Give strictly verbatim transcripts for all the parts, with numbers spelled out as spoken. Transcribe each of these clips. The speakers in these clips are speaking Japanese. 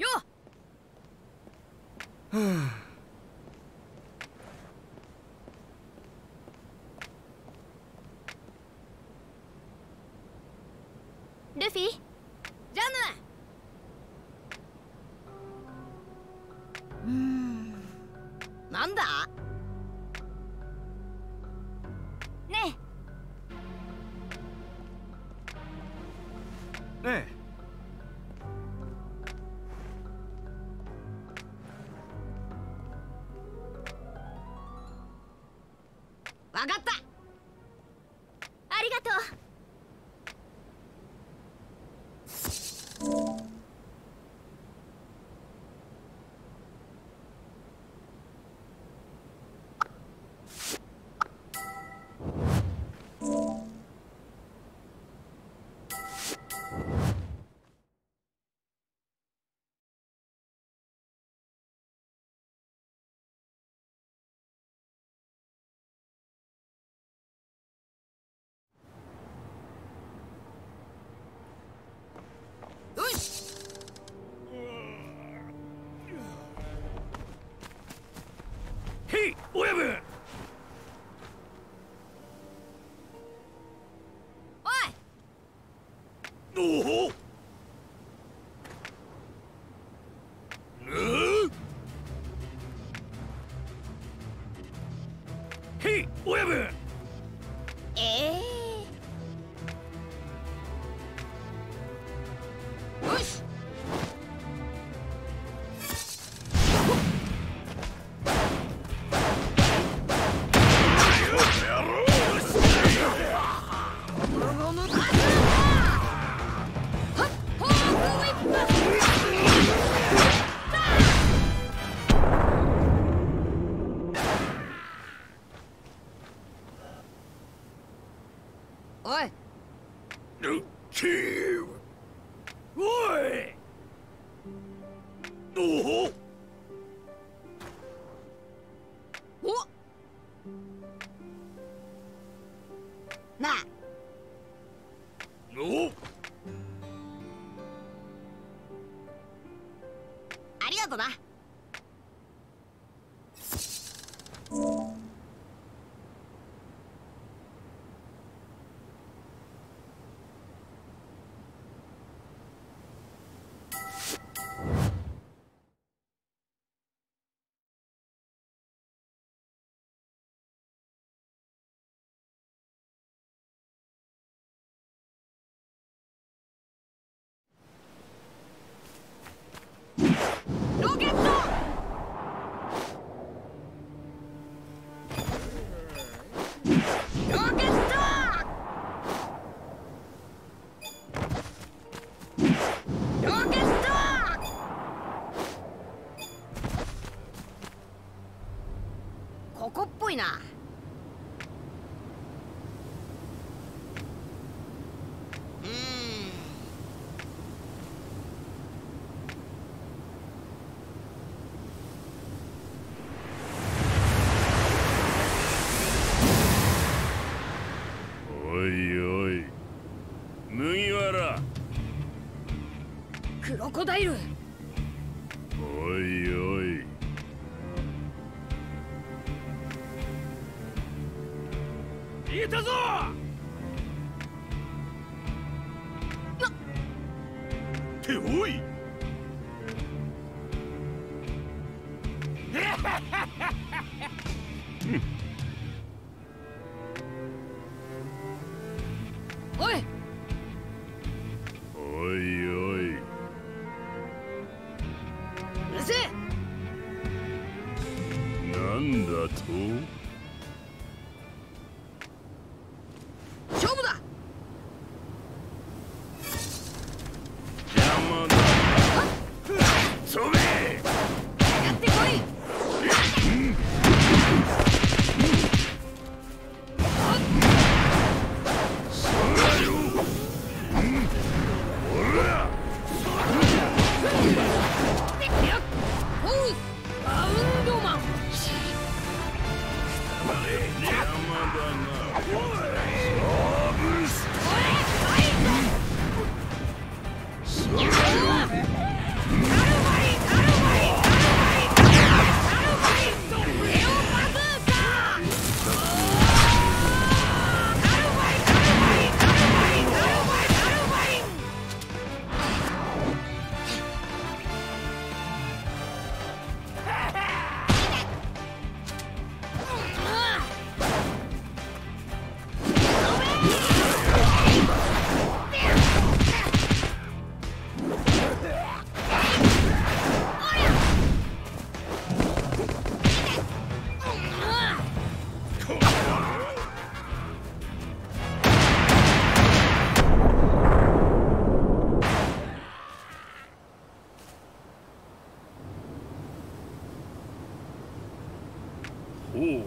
よっ。はあ。ルフィ、ジャム。うん、なんだ。ねえ。ねえ。わかった。ありがとう。親分、おい、おほ、うん、へい、親分、ええー、よし。おい、おい、おほ、お、なあ、お、ありがとな。ここっぽいな。うん。おいおい、麦わら。クロコダイル。おいおい。いたぞ。なっ。っておい。おい。おいおい。うるせえ。なんだと。おお。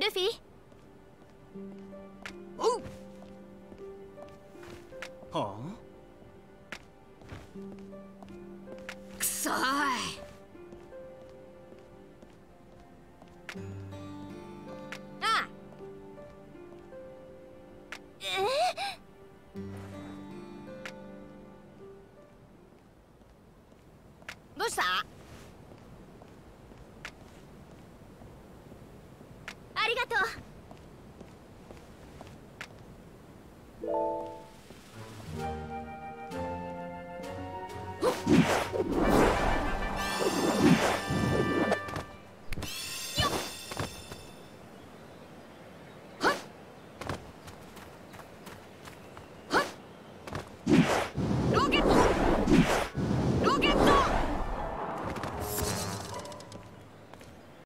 ルフィ、おう。はあ。くそーい。あ。えー、どうした？ ありがとう。